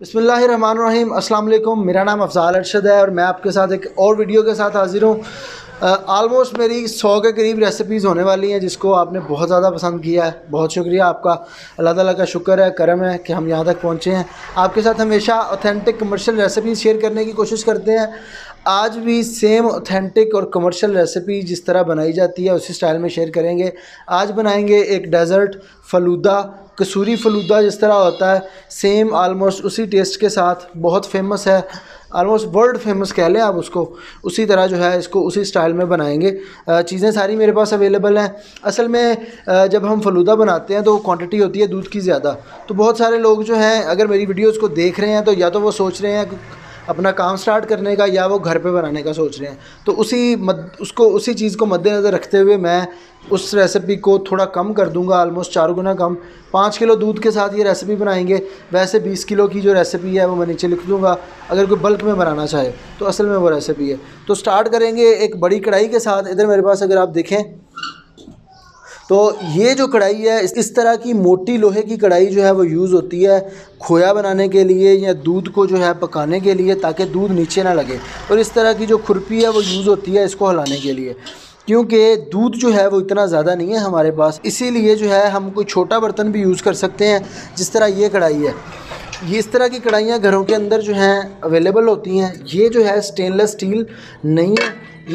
बिस्मिल्लाहिर्रहमानिर्रहीम, अस्सलाम वालेकुम। मेरा नाम अफ़ज़ाल अरशद है और मैं आपके साथ एक और वीडियो के साथ हाज़िर हूँ। आलमोस्ट मेरी 100 के करीब रेसिपीज़ होने वाली हैं जिसको आपने बहुत ज़्यादा पसंद किया है। बहुत शुक्रिया आपका, अल्लाह ताला का शुक्र है, करम है कि हम यहाँ तक पहुँचे हैं। आपके साथ हमेशा ऑथेंटिक कमर्शियल रेसिपीज़ शेयर करने की कोशिश करते हैं। आज भी सेम ऑथेंटिक और कमर्शियल रेसिपी जिस तरह बनाई जाती है उसी स्टाइल में शेयर करेंगे। आज बनाएंगे एक डेज़र्ट फ़लूदा, कसूरी फ़लूदा जिस तरह होता है सेम आलमोस्ट उसी टेस्ट के साथ। बहुत फेमस है, आलमोस्ट वर्ल्ड फेमस कह लें आप उसको। उसी तरह जो है इसको उसी स्टाइल में बनाएंगे। चीज़ें सारी मेरे पास अवेलेबल हैं। असल में जब हम फ़लूदा बनाते हैं तो क्वांटिटी होती है दूध की ज़्यादा। तो बहुत सारे लोग जो हैं अगर मेरी वीडियोज़ को देख रहे हैं तो या तो वो सोच रहे हैं अपना काम स्टार्ट करने का या वो घर पे बनाने का सोच रहे हैं। तो उसी चीज़ को मद्देनज़र रखते हुए मैं उस रेसिपी को थोड़ा कम कर दूंगा, आलमोस्ट 4 गुना कम। 5 किलो दूध के साथ ये रेसिपी बनाएंगे। वैसे 20 किलो की जो रेसिपी है वो मैं नीचे लिख दूंगा, अगर कोई बल्क में बनाना चाहे तो। असल में वो रेसिपी है तो स्टार्ट करेंगे एक बड़ी कढ़ाई के साथ। इधर मेरे पास अगर आप देखें तो ये जो कढ़ाई है इस तरह की मोटी लोहे की कढ़ाई जो है वो यूज़ होती है खोया बनाने के लिए या दूध को जो है पकाने के लिए, ताकि दूध नीचे ना लगे। और इस तरह की जो खुरपी है वो यूज़ होती है इसको हिलाने के लिए, क्योंकि दूध जो है वो इतना ज़्यादा नहीं है हमारे पास। इसीलिए जो है हम कोई छोटा बर्तन भी यूज़ कर सकते हैं जिस तरह ये कढ़ाई है। ये इस तरह की कढ़ाइयाँ घरों के अंदर जो हैं अवेलेबल होती हैं। ये जो है स्टेनलेस स्टील नहीं है,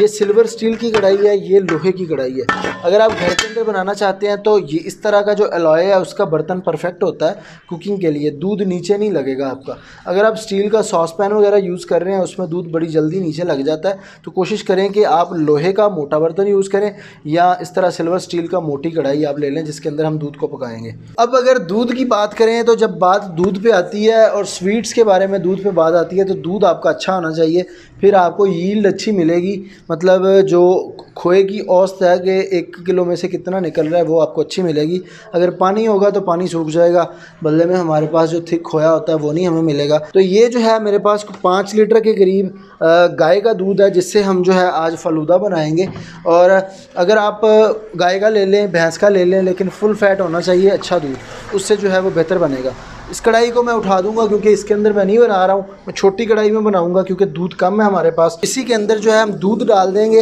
ये सिल्वर स्टील की कढ़ाई है, ये लोहे की कढ़ाई है। अगर आप घर के अंदर बनाना चाहते हैं तो ये इस तरह का जो अलॉय है उसका बर्तन परफेक्ट होता है कुकिंग के लिए। दूध नीचे नहीं लगेगा आपका। अगर आप स्टील का सॉस पैन वगैरह यूज़ कर रहे हैं उसमें दूध बड़ी जल्दी नीचे लग जाता है। तो कोशिश करें कि आप लोहे का मोटा बर्तन यूज़ करें या इस तरह सिल्वर स्टील का मोटी कढ़ाई आप ले लें जिसके अंदर हम दूध को पकाएंगे। अब अगर दूध की बात करें तो जब बात दूध पर आती है और स्वीट्स के बारे में दूध पर बात आती है तो दूध आपका अच्छा होना चाहिए, फिर आपको यील्ड अच्छी मिलेगी। मतलब जो खोए की औसत है कि 1 किलो में से कितना निकल रहा है वो आपको अच्छी मिलेगी। अगर पानी होगा तो पानी सूख जाएगा, बदले में हमारे पास जो थिक खोया होता है वो नहीं हमें मिलेगा। तो ये जो है मेरे पास 5 लीटर के करीब गाय का दूध है जिससे हम जो है आज फ़लूदा बनाएंगे। और अगर आप गाय का ले लें, भैंस का ले लें, लेकिन फुल फैट होना चाहिए अच्छा दूध, उससे जो है वो बेहतर बनेगा। इस कढ़ाई को मैं उठा दूंगा क्योंकि इसके अंदर मैं नहीं बना रहा हूँ, मैं छोटी कढ़ाई में बनाऊंगा क्योंकि दूध कम है हमारे पास। इसी के अंदर जो है हम दूध डाल देंगे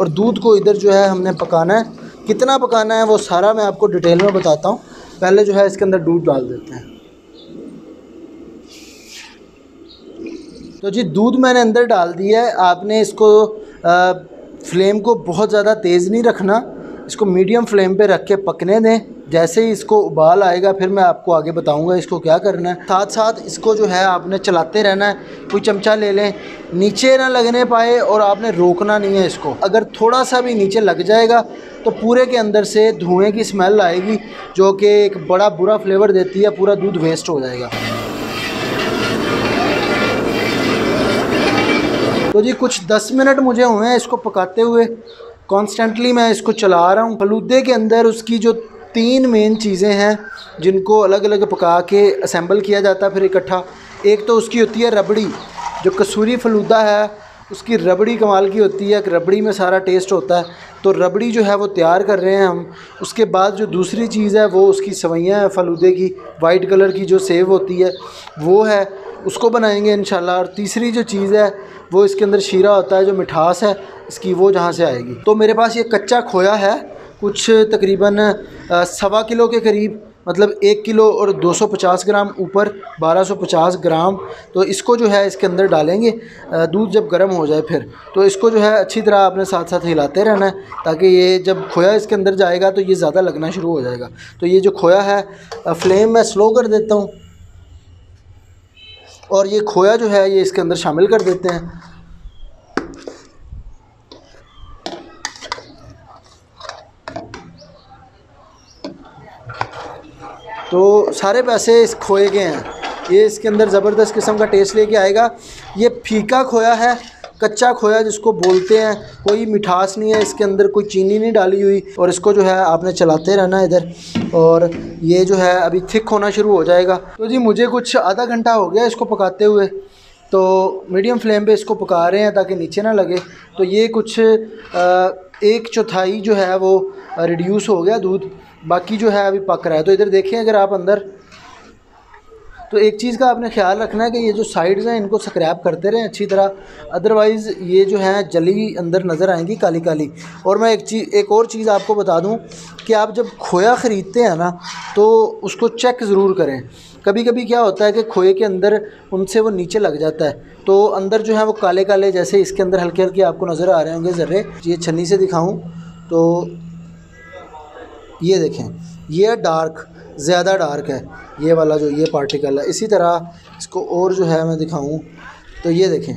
और दूध को इधर जो है हमने पकाना है। कितना पकाना है वो सारा मैं आपको डिटेल में बताता हूँ। पहले जो है इसके अंदर दूध डाल देते हैं। तो जी दूध मैंने अंदर डाल दिया है। आपने इसको फ्लेम को बहुत ज़्यादा तेज़ नहीं रखना, इसको मीडियम फ्लेम पे रख के पकने दें। जैसे ही इसको उबाल आएगा फिर मैं आपको आगे बताऊंगा इसको क्या करना है। साथ साथ इसको जो है आपने चलाते रहना है, कोई चमचा ले लें, नीचे ना लगने पाए और आपने रोकना नहीं है इसको। अगर थोड़ा सा भी नीचे लग जाएगा तो पूरे के अंदर से धुएँ की स्मेल आएगी जो कि एक बड़ा बुरा फ्लेवर देती है, पूरा दूध वेस्ट हो जाएगा। तो जी कुछ 10 मिनट मुझे हुए हैं इसको पकाते हुए। कॉन्स्टेंटली मैं इसको चला रहा हूँ। फलूदे के अंदर उसकी जो 3 मेन चीज़ें हैं जिनको अलग अलग पका के असेंबल किया जाता है फिर इकट्ठा। एक तो उसकी होती है रबड़ी, जो कसूरी फलूदा है उसकी रबड़ी कमाल की होती है, रबड़ी में सारा टेस्ट होता है। तो रबड़ी जो है वो तैयार कर रहे हैं हम। उसके बाद जो दूसरी चीज़ है वो उसकी सवैयाँ है फलूदे की, वाइट कलर की जो सेव होती है वो है, उसको बनाएंगे इंशाल्लाह। और तीसरी जो चीज़ है वो इसके अंदर शीरा होता है, जो मिठास है इसकी वो जहाँ से आएगी। तो मेरे पास ये कच्चा खोया है, कुछ तकरीबन 1.25 किलो के करीब, मतलब 1 किलो और 250 ग्राम ऊपर 1250 ग्राम। तो इसको जो है इसके अंदर डालेंगे दूध जब गर्म हो जाए। फिर तो इसको जो है अच्छी तरह आपने साथ साथ हिलाते रहना है ताकि ये जब खोया इसके अंदर जाएगा तो ये ज़्यादा लगना शुरू हो जाएगा। तो ये जो खोया है फ्लेम मैं स्लो कर देता हूँ और ये खोया जो है ये इसके अंदर शामिल कर देते हैं। तो सारे पैसे इस खोए के हैं, ये इसके अंदर ज़बरदस्त किस्म का टेस्ट लेके आएगा। ये फीका खोया है, कच्चा खोया जिसको बोलते हैं, कोई मिठास नहीं है इसके अंदर, कोई चीनी नहीं डाली हुई। और इसको जो है आपने चलाते रहना इधर और ये जो है अभी थिक होना शुरू हो जाएगा। तो जी मुझे कुछ आधा घंटा हो गया इसको पकाते हुए। तो मीडियम फ्लेम पे इसको पका रहे हैं ताकि नीचे ना लगे। तो ये कुछ 1/4 जो है वो रिड्यूस हो गया दूध, बाकी जो है अभी पक रहा है। तो इधर देखिए अगर आप अंदर, तो एक चीज़ का आपने ख्याल रखना है कि ये जो साइड्स हैं इनको स्क्रैप करते रहें अच्छी तरह, अदरवाइज़ ये जो हैं जली अंदर नज़र आएंगी काली काली। और मैं एक और चीज़ आपको बता दूं कि आप जब खोया ख़रीदते हैं ना तो उसको चेक ज़रूर करें। कभी कभी क्या होता है कि खोए के अंदर उनसे वो नीचे लग जाता है तो अंदर जो है वो काले काले, जैसे इसके अंदर हल्के हल्के आपको नज़र आ रहे होंगे ज़र्रे। ये छन्नी से दिखाऊँ तो ये देखें, ये डार्क, ज़्यादा डार्क है ये वाला जो ये पार्टिकल है। इसी तरह इसको और जो है मैं दिखाऊं तो ये देखें,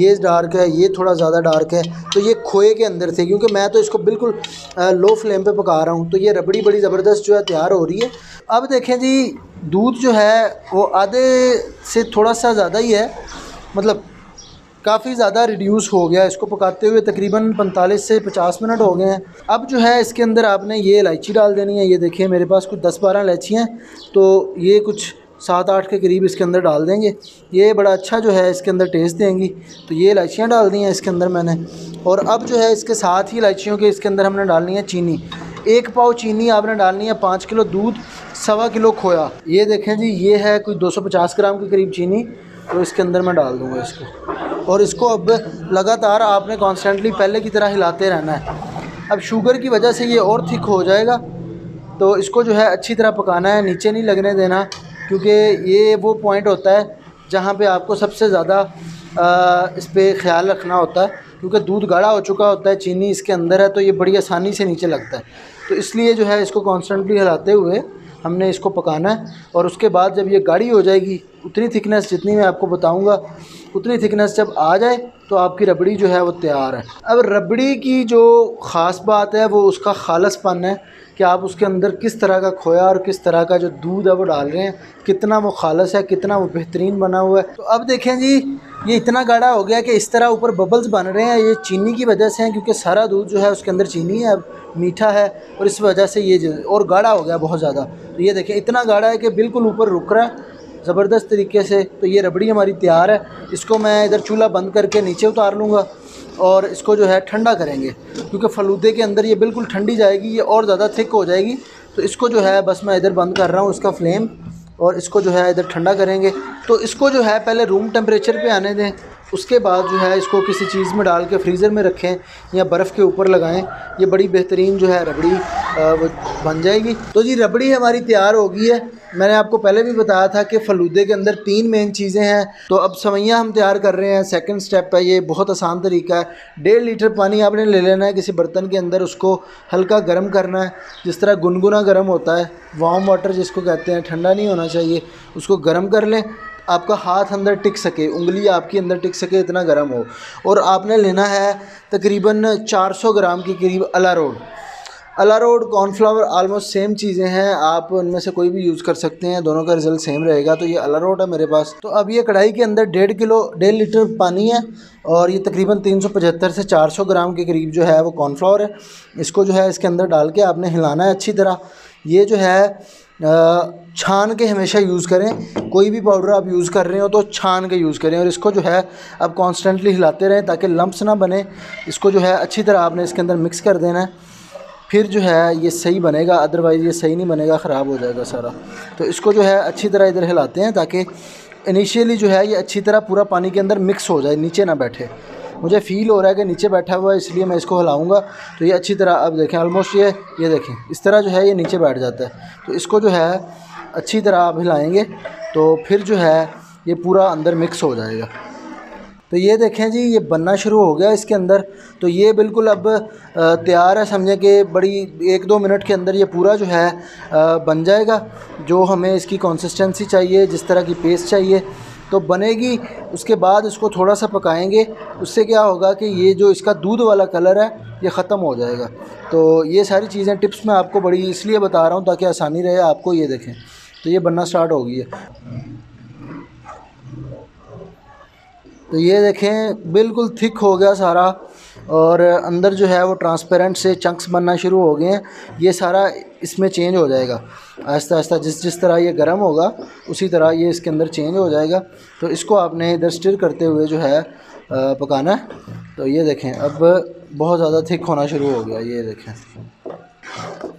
ये डार्क है, ये थोड़ा ज़्यादा डार्क है। तो ये खोए के अंदर थे, क्योंकि मैं तो इसको बिल्कुल लो फ्लेम पे पका रहा हूँ। तो ये रबड़ी बड़ी ज़बरदस्त जो है तैयार हो रही है। अब देखें जी, दूध जो है वो आधे से थोड़ा सा ज़्यादा ही है, मतलब काफ़ी ज़्यादा रिड्यूस हो गया। इसको पकाते हुए तकरीबन 45 से 50 मिनट हो गए हैं। अब जो है इसके अंदर आपने ये इलायची डाल देनी है। ये देखिए मेरे पास कुछ 10-12 इलायची हैं, तो ये कुछ 7-8 के करीब इसके अंदर डाल देंगे। ये बड़ा अच्छा जो है इसके अंदर टेस्ट देंगी। तो ये इलायचियाँ डाल दी हैं इसके अंदर मैंने। और अब जो है इसके साथ ही इलायचियों के इसके अंदर हमने डालनी है चीनी। 1 पाव चीनी आपने डालनी है, 5 किलो दूध, 1.25 किलो खोया। ये देखें जी, ये है कोई 250 ग्राम के करीब चीनी, तो इसके अंदर मैं डाल दूँगा इसको। और इसको अब लगातार आपने कॉन्स्टेंटली पहले की तरह हिलाते रहना है। अब शुगर की वजह से ये और थिक हो जाएगा, तो इसको जो है अच्छी तरह पकाना है, नीचे नहीं लगने देना, क्योंकि ये वो पॉइंट होता है जहाँ पे आपको सबसे ज़्यादा इस पर ख्याल रखना होता है, क्योंकि दूध गाढ़ा हो चुका होता है, चीनी इसके अंदर है, तो ये बड़ी आसानी से नीचे लगता है। तो इसलिए जो है इसको कॉन्स्टेंटली हिलाते हुए हमने इसको पकाना है। और उसके बाद जब ये गाढ़ी हो जाएगी, उतनी थिकनेस जितनी मैं आपको बताऊंगा, उतनी थिकनेस जब आ जाए तो आपकी रबड़ी जो है वो तैयार है। अब रबड़ी की जो ख़ास बात है वो उसका खालसपन है, कि आप उसके अंदर किस तरह का खोया और किस तरह का जो दूध है वो डाल रहे हैं, कितना वो खालस है, कितना वो बेहतरीन बना हुआ है। तो अब देखें जी, ये इतना गाढ़ा हो गया कि इस तरह ऊपर बबल्स बन रहे हैं। ये चीनी की वजह से है, क्योंकि सारा दूध जो है उसके अंदर चीनी है, मीठा है, और इस वजह से ये और गाढ़ा हो गया बहुत ज़्यादा। तो ये देखें इतना गाढ़ा है कि बिल्कुल ऊपर रुक रहा है ज़बरदस्त तरीके से। तो ये रबड़ी हमारी तैयार है। इसको मैं इधर चूल्हा बंद करके नीचे उतार लूँगा और इसको जो है ठंडा करेंगे, क्योंकि फलूदे के अंदर ये बिल्कुल ठंडी जाएगी, ये और ज़्यादा थिक हो जाएगी। तो इसको जो है बस मैं इधर बंद कर रहा हूँ इसका फ्लेम, और इसको जो है इधर ठंडा करेंगे। तो इसको जो है पहले रूम टेम्परेचर पे आने दें, उसके बाद जो है इसको किसी चीज़ में डाल के फ्रीज़र में रखें या बर्फ़ के ऊपर लगाएं। ये बड़ी बेहतरीन जो है रबड़ी वो बन जाएगी। तो जी रबड़ी हमारी तैयार हो गई है। मैंने आपको पहले भी बताया था कि फ़लूदे के अंदर 3 मेन चीज़ें हैं। तो अब सेवैयाँ हम तैयार कर रहे हैं, सेकंड स्टेप है। ये बहुत आसान तरीका है। 1.5 लीटर पानी आपने ले लेना है किसी बर्तन के अंदर, उसको हल्का गर्म करना है, जिस तरह गुनगुना गर्म होता है, वार्म वाटर जिसको कहते हैं, ठंडा नहीं होना चाहिए। उसको गर्म कर लें, आपका हाथ अंदर टिक सके, उंगली आपकी अंदर टिक सके, इतना गर्म हो। और आपने लेना है तकरीबन 400 ग्राम के करीब अलारोड। अलारोड, कॉर्नफ्लावर आलमोस्ट सेम चीज़ें हैं, आप उनमें से कोई भी यूज़ कर सकते हैं, दोनों का रिज़ल्ट सेम रहेगा। तो ये अलारोड है मेरे पास। तो अब ये कढ़ाई के अंदर 1.5 लीटर पानी है, और ये तकरीबन 375 से 400 ग्राम के करीब जो है वो कॉर्नफ्लावर है। इसको जो है इसके अंदर डाल के आपने हिलाना है अच्छी तरह। ये जो है छान के हमेशा यूज़ करें, कोई भी पाउडर आप यूज़ कर रहे हो तो छान के यूज़ करें। और इसको जो है आप कॉन्स्टेंटली हिलाते रहें ताकि लम्प्स ना बने। इसको जो है अच्छी तरह आपने इसके अंदर मिक्स कर देना है, फिर जो है ये सही बनेगा, अदरवाइज़ ये सही नहीं बनेगा, ख़राब हो जाएगा सारा। तो इसको जो है अच्छी तरह इधर हिलाते हैं ताकि इनिशियली जो है ये अच्छी तरह पूरा पानी के अंदर मिक्स हो जाए, नीचे ना बैठे। मुझे फ़ील हो रहा है कि नीचे बैठा हुआ है, इसलिए मैं इसको हिलाऊंगा। तो ये अच्छी तरह आप देखें, ऑलमोस्ट ये देखें इस तरह जो है ये नीचे बैठ जाता है। तो इसको जो है अच्छी तरह आप हिलाएंगे तो फिर जो है ये पूरा अंदर मिक्स हो जाएगा। तो ये देखें जी, ये बनना शुरू हो गया इसके अंदर। तो ये बिल्कुल अब तैयार है, समझें कि बड़ी 1-2 मिनट के अंदर ये पूरा जो है बन जाएगा, जो हमें इसकी कंसिस्टेंसी चाहिए, जिस तरह की पेस्ट चाहिए तो बनेगी। उसके बाद इसको थोड़ा सा पकाएंगे, उससे क्या होगा कि ये जो इसका दूध वाला कलर है ये ख़त्म हो जाएगा। तो ये सारी चीज़ें टिप्स मैं आपको बड़ी इसलिए बता रहा हूँ ताकि आसानी रहे आपको। ये देखें तो ये बनना स्टार्ट हो गई है। तो ये देखें बिल्कुल थिक हो गया सारा, और अंदर जो है वो ट्रांसपेरेंट से चंक्स बनना शुरू हो गए हैं। ये सारा इसमें चेंज हो जाएगा आहिस्ता आहिस्ता, जिस तरह ये गर्म होगा उसी तरह ये इसके अंदर चेंज हो जाएगा। तो इसको आपने इधर स्टिर करते हुए जो है पकाना है। तो ये देखें अब बहुत ज़्यादा थिक होना शुरू हो गया। ये देखें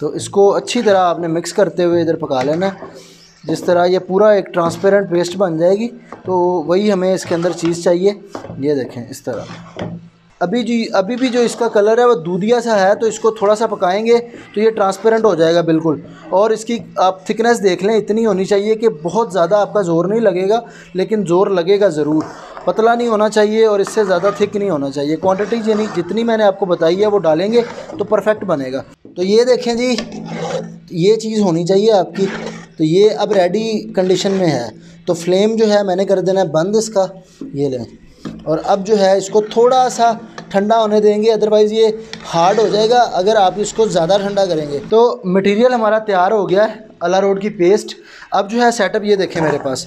तो इसको अच्छी तरह आपने मिक्स करते हुए इधर पका लेना। जिस तरह ये पूरा एक ट्रांसपेरेंट पेस्ट बन जाएगी। तो वही हमें इसके अंदर चीज़ चाहिए। ये देखें इस तरह अभी भी जो इसका कलर है वो दूधिया सा है, तो इसको थोड़ा सा पकाएंगे तो ये ट्रांसपेरेंट हो जाएगा बिल्कुल। और इसकी आप थिकनेस देख लें, इतनी होनी चाहिए कि बहुत ज़्यादा आपका ज़ोर नहीं लगेगा, लेकिन ज़ोर लगेगा ज़रूर। पतला नहीं होना चाहिए और इससे ज़्यादा थिक नहीं होना चाहिए। क्वांटिटी जितनी मैंने आपको बताई है वो डालेंगे तो परफेक्ट बनेगा। तो ये देखें जी, ये चीज़ होनी चाहिए आपकी। तो ये अब रेडी कंडीशन में है। तो फ्लेम जो है मैंने कर देना है बंद इसका, ये लें। और अब जो है इसको थोड़ा सा ठंडा होने देंगे, अदरवाइज़ ये हार्ड हो जाएगा अगर आप इसको ज़्यादा ठंडा करेंगे। तो मटेरियल हमारा तैयार हो गया है, अला रोड की पेस्ट। अब जो है सेटअप ये देखें मेरे पास,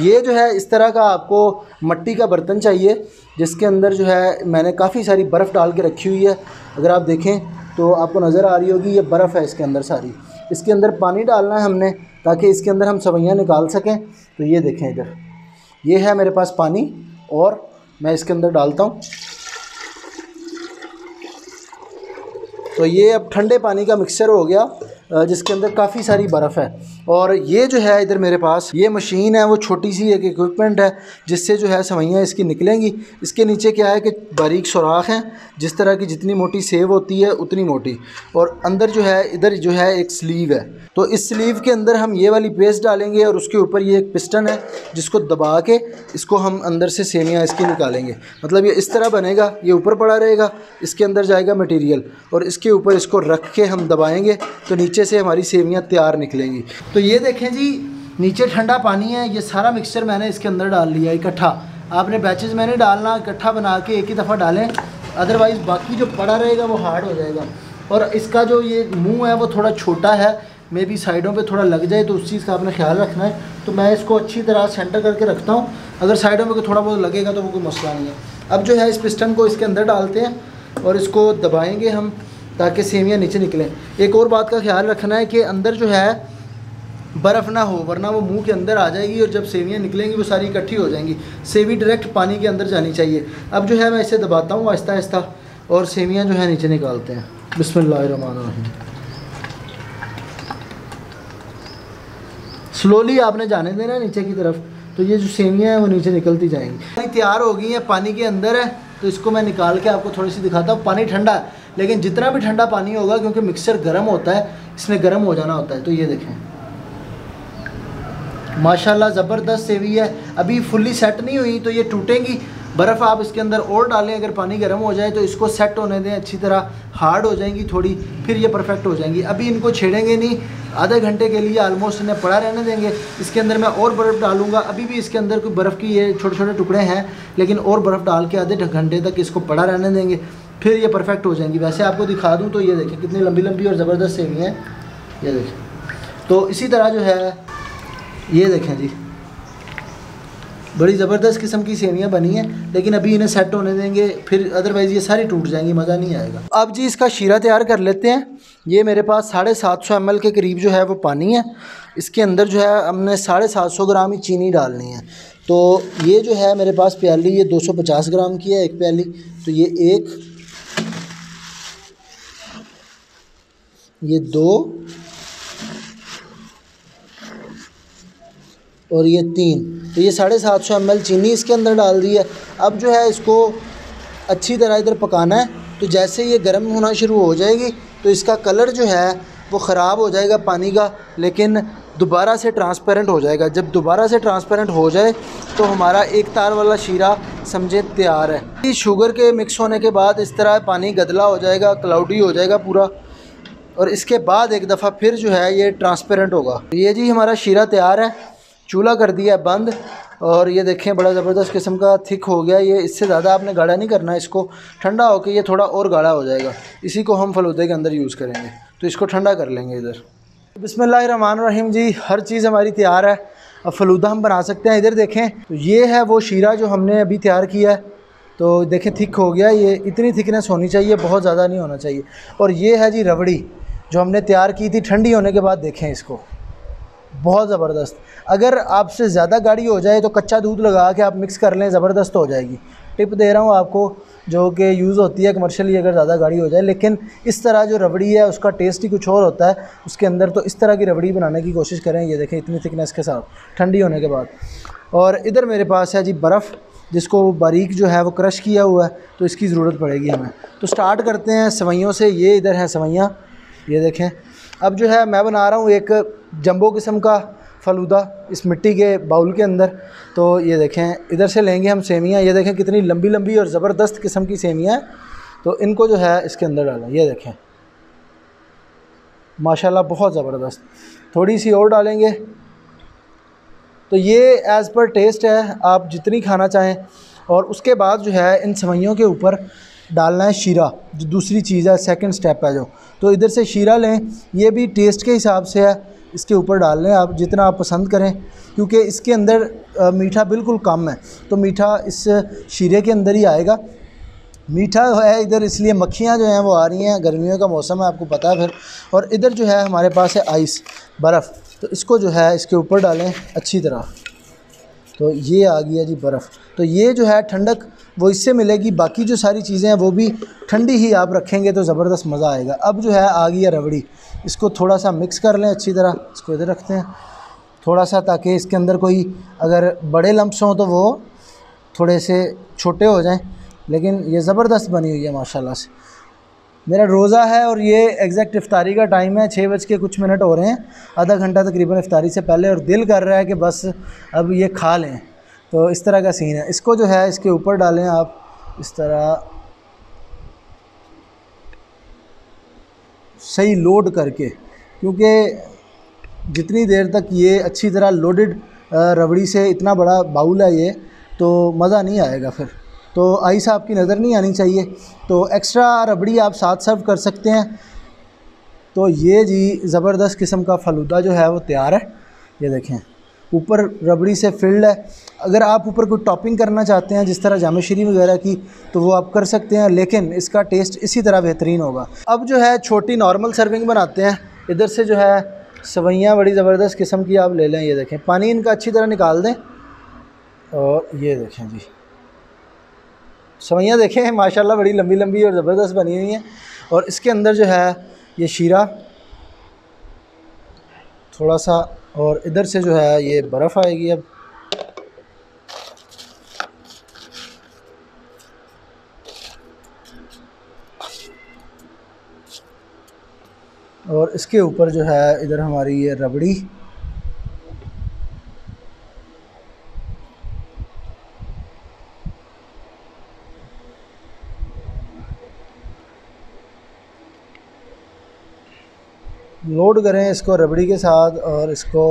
ये जो है इस तरह का आपको मिट्टी का बर्तन चाहिए जिसके अंदर जो है मैंने काफ़ी सारी बर्फ़ डाल के रखी हुई है। अगर आप देखें तो आपको नज़र आ रही होगी, ये बर्फ़ है इसके अंदर सारी। इसके अंदर पानी डालना है हमने ताकि इसके अंदर हम सवैयाँ निकाल सकें। तो ये देखें इधर ये है मेरे पास पानी, और मैं इसके अंदर डालता हूँ। तो ये अब ठंडे पानी का मिक्सचर हो गया जिसके अंदर काफ़ी सारी बर्फ़ है। और ये जो है इधर मेरे पास ये मशीन है, वो छोटी सी एक इक्विपमेंट है जिससे जो है सवैयाँ इसकी निकलेंगी। इसके नीचे क्या है कि बारीक सुराख हैं, जिस तरह की जितनी मोटी सेव होती है उतनी मोटी। और अंदर जो है इधर जो है एक स्लीव है, तो इस स्लीव के अंदर हम ये वाली पेस्ट डालेंगे और उसके ऊपर ये एक पिस्टन है जिसको दबा के इसको हम अंदर से सेवियाँ इसकी निकालेंगे। मतलब ये इस तरह बनेगा, ये ऊपर पड़ा रहेगा, इसके अंदर जाएगा मटीरियल और इसके ऊपर इसको रख के हम दबाएँगे तो नीचे से हमारी सेवियाँ तैयार निकलेंगी। तो ये देखें जी, नीचे ठंडा पानी है, ये सारा मिक्सचर मैंने इसके अंदर डाल लिया इकट्ठा। आपने बैचेस में नहीं डालना, इकट्ठा बना के एक ही दफ़ा डालें, अदरवाइज़ बाकी जो पड़ा रहेगा वो हार्ड हो जाएगा। और इसका जो ये मुंह है वो थोड़ा छोटा है, मे बी साइडों पे थोड़ा लग जाए, तो उस चीज़ का आपने ख्याल रखना है। तो मैं इसको अच्छी तरह सेंटर करके रखता हूँ, अगर साइडों में थोड़ा बहुत लगेगा तो वो कोई मसला नहीं है। अब जो है इस पिस्टन को इसके अंदर डालते हैं और इसको दबाएँगे हम ताकि सेवियाँ नीचे निकलें। एक और बात का ख्याल रखना है कि अंदर जो है बर्फ़ ना हो, वरना वो मुंह के अंदर आ जाएगी और जब सेवियाँ निकलेंगी वो सारी इकट्ठी हो जाएंगी। सेवी डायरेक्ट पानी के अंदर जानी चाहिए। अब जो है मैं इसे दबाता हूँ आहिस्ता आहिस्ता और सेवियाँ जो है नीचे निकालते हैं। बिस्मिल्लाहिर्रहमानिर्रहीम। स्लोली आपने जाने देना है नीचे की तरफ, तो ये जो सेवियाँ हैं वो नीचे निकलती जाएंगी। तैयार हो गई है, पानी के अंदर है, तो इसको मैं निकाल के आपको थोड़ी सी दिखाता हूँ। पानी ठंडा है, लेकिन जितना भी ठंडा पानी होगा, क्योंकि मिक्सचर गर्म होता है, इसमें गर्म हो जाना होता है। तो ये देखें माशाल्लाह ज़बरदस्त सेवी है। अभी फुल्ली सेट नहीं हुई तो ये टूटेंगी। बर्फ़ आप इसके अंदर और डालें, अगर पानी गर्म हो जाए तो इसको सेट होने दें अच्छी तरह, हार्ड हो जाएंगी थोड़ी, फिर ये परफेक्ट हो जाएंगी। अभी इनको छेड़ेंगे नहीं, आधे घंटे के लिए आलमोस्ट इन्हें पड़ा रहने देंगे। इसके अंदर मैं और बर्फ़ डालूंगा। अभी भी इसके अंदर कोई बर्फ़ की ये छोटे छोटे टुकड़े हैं, लेकिन और बर्फ़ डाल के आधे घंटे तक इसको पड़ा रहने देंगे, फिर ये परफेक्ट हो जाएंगी। वैसे आपको दिखा दूँ तो ये देखें कितनी लंबी लंबी और ज़बरदस्त सेवी है, ये देखें। तो इसी तरह जो है ये देखें जी, बड़ी ज़बरदस्त किस्म की सेवियाँ बनी हैं, लेकिन अभी इन्हें सेट होने देंगे, फिर अदरवाइज़ ये सारी टूट जाएंगी, मज़ा नहीं आएगा। अब जी इसका शीरा तैयार कर लेते हैं। ये मेरे पास 750 ml के करीब जो है वो पानी है। इसके अंदर जो है हमने 750 ग्राम ही चीनी डालनी है। तो ये जो है मेरे पास प्याली ये 250 ग्राम की है, एक प्याली। तो ये एक, ये दो और ये तीन। तो ये 750 ml चीनी इसके अंदर डाल दी है। अब जो है इसको अच्छी तरह इधर पकाना है। तो जैसे ये गर्म होना शुरू हो जाएगी तो इसका कलर जो है वो ख़राब हो जाएगा पानी का, लेकिन दोबारा से ट्रांसपेरेंट हो जाएगा। जब दोबारा से ट्रांसपेरेंट हो जाए तो हमारा एक तार वाला शीरा समझे तैयार है। शुगर के मिक्स होने के बाद इस तरह पानी गदला हो जाएगा, क्लाउडी हो जाएगा पूरा, और इसके बाद एक दफ़ा फिर जो है ये ट्रांसपेरेंट होगा। ये जी हमारा शीरा तैयार है। चूल्हा कर दिया है बंद, और ये देखें बड़ा ज़बरदस्त किस्म का थिक हो गया ये। इससे ज़्यादा आपने गाढ़ा नहीं करना, इसको ठंडा होकर ये थोड़ा और गाढ़ा हो जाएगा। इसी को हम फलूदे के अंदर यूज़ करेंगे, तो इसको ठंडा कर लेंगे इधर। बिस्मिल्लाहिर्रहमानिर्रहीम जी, हर चीज़ हमारी तैयार है। अब फलूदा हम बना सकते हैं। इधर देखें, तो ये है वो शीरा जो हमने अभी तैयार किया है। तो देखें थिक हो गया ये, इतनी थिकनेस होनी चाहिए, बहुत ज़्यादा नहीं होना चाहिए। और ये है जी रबड़ी जो हमने तैयार की थी। ठंडी होने के बाद देखें इसको, बहुत ज़बरदस्त। अगर आपसे ज़्यादा गाढ़ी हो जाए तो कच्चा दूध लगा के आप मिक्स कर लें, ज़बरदस्त हो जाएगी। टिप दे रहा हूँ आपको जो कि यूज़ होती है कमर्शियली अगर ज़्यादा गाढ़ी हो जाए। लेकिन इस तरह जो रबड़ी है उसका टेस्ट ही कुछ और होता है उसके अंदर, तो इस तरह की रबड़ी बनाने की कोशिश करें। ये देखें इतनी थिकनेस के साथ ठंडी होने के बाद। और इधर मेरे पास है जी बर्फ़, जिसको बारीक जो है वो क्रश किया हुआ है, तो इसकी ज़रूरत पड़ेगी हमें। तो स्टार्ट करते हैं सेवैयों से। ये इधर है सेवैयाँ, ये देखें। अब जो है मैं बना रहा हूँ एक जंबो किस्म का फलूदा इस मिट्टी के बाउल के अंदर। तो ये देखें इधर से लेंगे हम सेमियाँ। ये देखें कितनी लंबी लंबी और ज़बरदस्त किस्म की सेमियाँ हैं। तो इनको जो है इसके अंदर डाला, ये देखें माशाल्लाह बहुत ज़बरदस्त। थोड़ी सी और डालेंगे। तो ये एज़ पर टेस्ट है, आप जितनी खाना चाहें। और उसके बाद जो है इन सेवैयों के ऊपर डालना है शीरा, जो दूसरी चीज़ है, सेकंड स्टेप है जो। तो इधर से शीरा लें, ये भी टेस्ट के हिसाब से है, इसके ऊपर डाल लें आप जितना आप पसंद करें, क्योंकि इसके अंदर मीठा बिल्कुल कम है। तो मीठा इस शीरे के अंदर ही आएगा। मीठा है इधर इसलिए मक्खियाँ जो हैं वो आ रही हैं, गर्मियों का मौसम है आपको पता है फिर। और इधर जो है हमारे पास है आइस बर्फ़, तो इसको जो है इसके ऊपर डालें अच्छी तरह। तो ये आ गया जी बर्फ़। तो ये जो है ठंडक वो इससे मिलेगी, बाकी जो सारी चीज़ें हैं वो भी ठंडी ही आप रखेंगे तो ज़बरदस्त मज़ा आएगा। अब जो है आ गया रबड़ी, इसको थोड़ा सा मिक्स कर लें अच्छी तरह। इसको इधर रखते हैं थोड़ा सा, ताकि इसके अंदर कोई अगर बड़े लम्प्स हों तो वो थोड़े से छोटे हो जाएं। लेकिन ये ज़बरदस्त बनी हुई है माशाल्लाह से। मेरा रोज़ा है और ये एग्जैक्ट इफ्तारी का टाइम है, 6:00 हो रहे हैं, आधा घंटा तकरीबन इफ्तारी से पहले, और दिल कर रहा है कि बस अब ये खा लें। तो इस तरह का सीन है। इसको जो है इसके ऊपर डालें आप इस तरह सही लोड करके, क्योंकि जितनी देर तक ये अच्छी तरह लोडेड रबड़ी से, इतना बड़ा बाउल है ये, तो मज़ा नहीं आएगा फिर। तो आइस आपकी नज़र नहीं आनी चाहिए। तो एक्स्ट्रा रबड़ी आप साथ सर्व कर सकते हैं। तो ये जी ज़बरदस्त किस्म का फलूदा जो है वो तैयार है। ये देखें ऊपर रबड़ी से फिल्ड है। अगर आप ऊपर कोई टॉपिंग करना चाहते हैं जिस तरह जामेश्री वगैरह की, तो वो आप कर सकते हैं, लेकिन इसका टेस्ट इसी तरह बेहतरीन होगा। अब जो है छोटी नॉर्मल सर्विंग बनाते हैं। इधर से जो है सेवैयाँ बड़ी ज़बरदस्त किस्म की आप ले लें। ये देखें पानी इनका अच्छी तरह निकाल दें। और ये देखें जी सेवैयाँ देखें माशाल्लाह बड़ी लंबी लंबी और ज़बरदस्त बनी हुई हैं। और इसके अंदर जो है ये शीरा थोड़ा सा, और इधर से जो है ये बर्फ़ आएगी। अब और इसके ऊपर जो है इधर हमारी ये रबड़ी, लोड करें इसको रबड़ी के साथ और इसको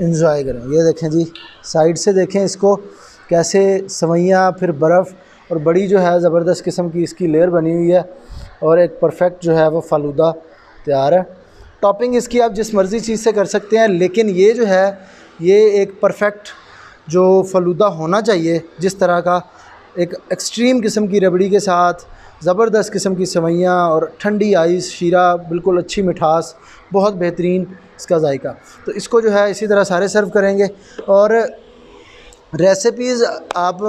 एंजॉय करें। ये देखें जी साइड से देखें इसको कैसे सेवैयाँ फिर बर्फ़ और बड़ी जो है ज़बरदस्त किस्म की इसकी लेयर बनी हुई है, और एक परफेक्ट जो है वो फालूदा तैयार है। टॉपिंग इसकी आप जिस मर्ज़ी चीज़ से कर सकते हैं, लेकिन ये जो है ये एक परफेक्ट जो फालूदा होना चाहिए, जिस तरह का एक एक्सट्रीम किस्म की रबड़ी के साथ ज़बरदस्त किस्म की सेवैयाँ और ठंडी आइस, शीरा, बिल्कुल अच्छी मिठास, बहुत बेहतरीन इसका जायका। तो इसको जो है इसी तरह सारे सर्व करेंगे। और रेसिपीज़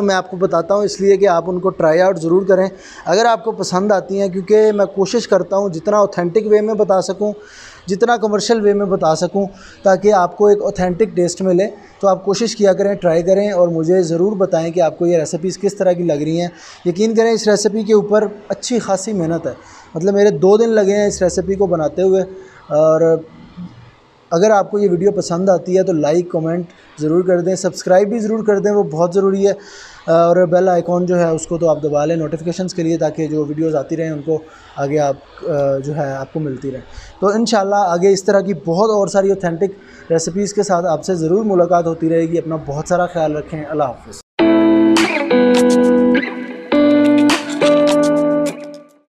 मैं आपको बताता हूँ इसलिए कि आप उनको ट्राई आउट ज़रूर करें अगर आपको पसंद आती हैं, क्योंकि मैं कोशिश करता हूँ जितना ऑथेंटिक वे में बता सकूँ, जितना कमर्शियल वे में बता सकूं, ताकि आपको एक ऑथेंटिक टेस्ट मिले। तो आप कोशिश किया करें, ट्राई करें, और मुझे ज़रूर बताएं कि आपको ये रेसिपीज़ किस तरह की लग रही हैं। यकीन करें इस रेसिपी के ऊपर अच्छी खासी मेहनत है, मतलब मेरे 2 दिन लगे हैं इस रेसिपी को बनाते हुए। और अगर आपको ये वीडियो पसंद आती है तो लाइक कमेंट ज़रूर कर दें, सब्सक्राइब भी ज़रूर कर दें, वो बहुत ज़रूरी है। और बेल आइकॉन जो है उसको तो आप दबा लें नोटिफिकेशंस के लिए, ताकि जो वीडियोस आती रहें उनको आगे आप जो है आपको मिलती रहें। तो इंशाल्लाह आगे इस तरह की बहुत और सारी ऑथेंटिक रेसिपीज़ के साथ आपसे ज़रूर मुलाकात होती रहेगी। अपना बहुत सारा ख्याल रखें। अल्लाह हाफ़िज़।